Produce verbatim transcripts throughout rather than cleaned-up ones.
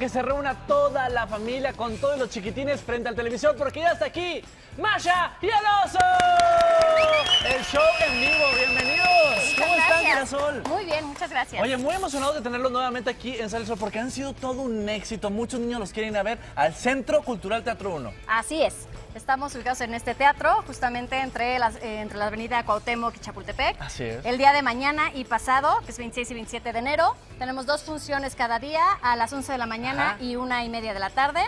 que se reúna toda la familia con todos los chiquitines frente al televisor, porque ya está aquí Masha y el Oso. El show en vivo, bienvenidos. ¿Cómo están, Girasol? Muy bien, muchas gracias. Oye, muy emocionado de tenerlos nuevamente aquí en Sale el Sol, porque han sido todo un éxito. Muchos niños los quieren ir a ver al Centro Cultural Teatro uno. Así es. Estamos ubicados en este teatro, justamente entre, las, eh, entre la avenida Cuauhtémoc y Chapultepec. Así es. El día de mañana y pasado, que es veintiséis y veintisiete de enero, tenemos dos funciones cada día, a las once de la mañana Ajá. y una y media de la tarde.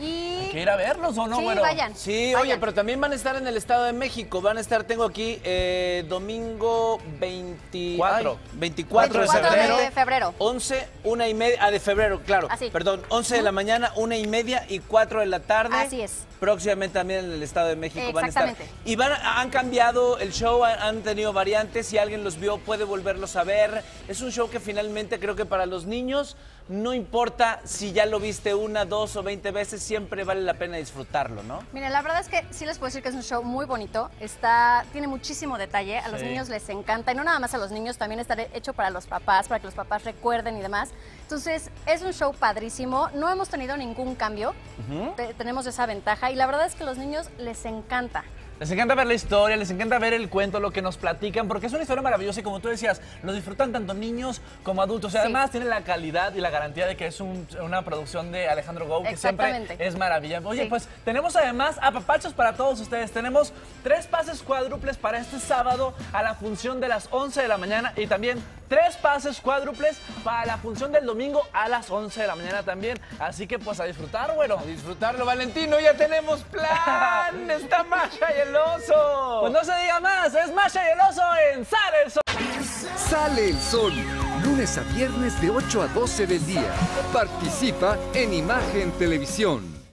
Y... ¿Hay que ir a verlos o no? Sí, bueno, vayan. Sí, vayan. Oye, pero también van a estar en el Estado de México. Van a estar, tengo aquí, eh, domingo veinte... veinticuatro, veinticuatro de febrero. once, una y media... Ah, de febrero, claro. Así. Perdón, once uh-huh. de la mañana, una y media y cuatro de la tarde. Así es. Próximamente también en el Estado de México van a estar. Y van, han cambiado el show, han, han tenido variantes. Si alguien los vio, puede volverlos a ver. Es un show que finalmente creo que para los niños... No importa si ya lo viste una, dos o veinte veces, siempre vale la pena disfrutarlo, ¿no? Mira, la verdad es que sí les puedo decir que es un show muy bonito, está, tiene muchísimo detalle, a sí. los niños les encanta, y no nada más a los niños, también está hecho para los papás, para que los papás recuerden y demás. Entonces, es un show padrísimo, no hemos tenido ningún cambio, uh-huh. te, tenemos esa ventaja, y la verdad es que a los niños les encanta. Les encanta ver la historia, les encanta ver el cuento, lo que nos platican, porque es una historia maravillosa y como tú decías, lo disfrutan tanto niños como adultos. O sea, sí. además tienen la calidad y la garantía de que es un, una producción de Alejandro Gou, que siempre es maravillosa. Oye, sí. pues tenemos además apapachos para todos ustedes. Tenemos tres pases cuádruples para este sábado a la función de las once de la mañana y también tres pases cuádruples para la función del domingo a las once de la mañana también. Así que pues a disfrutar, bueno. A disfrutarlo, Valentino, ya tenemos plan. Está Masha y el El Oso. Pues no se diga más, es Masha y el Oso en Sale el Sol. Sale el Sol, lunes a viernes de ocho a doce del día. Participa en Imagen Televisión.